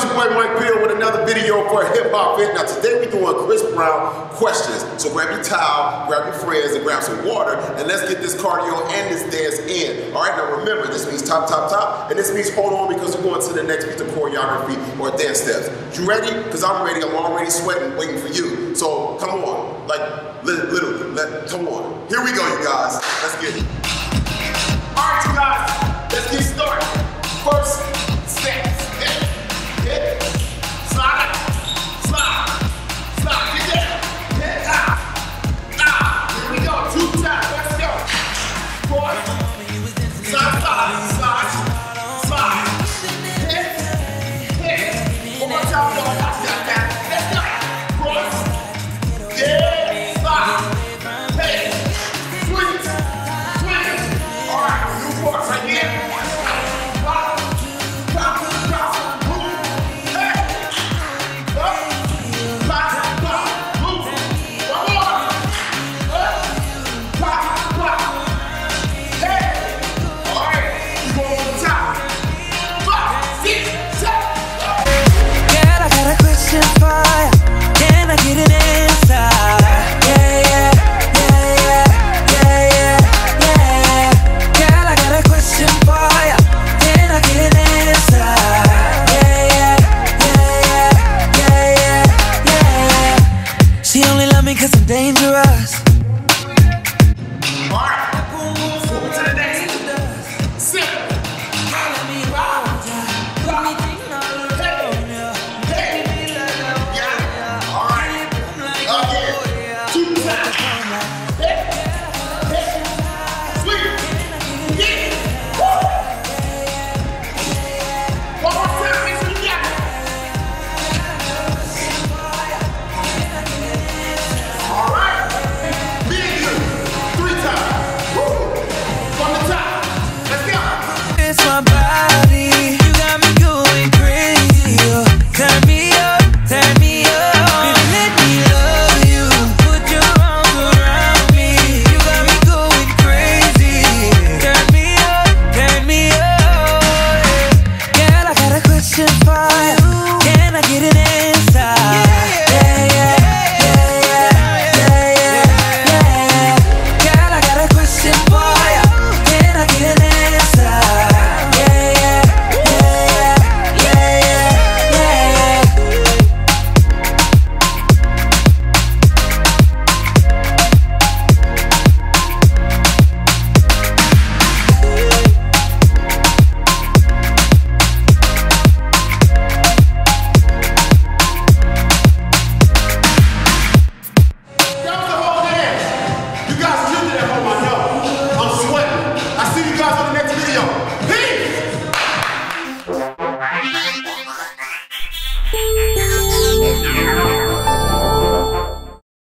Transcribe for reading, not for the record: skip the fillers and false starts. it's your boy Mike Peele with another video for Hip Hop Fit. Now today we're doing Chris Brown questions. So grab your towel, grab your friends, and grab some water, and let's get this cardio and this dance in. All right, now remember, this means top, top, top, and this means hold on because we're going to the next piece of choreography or dance steps. You ready? Because I'm ready. I'm already sweating, waiting for you. So come on, like literally, come on. Here we go, you guys. Let's get it. All right, you guys, let's get started. First step. If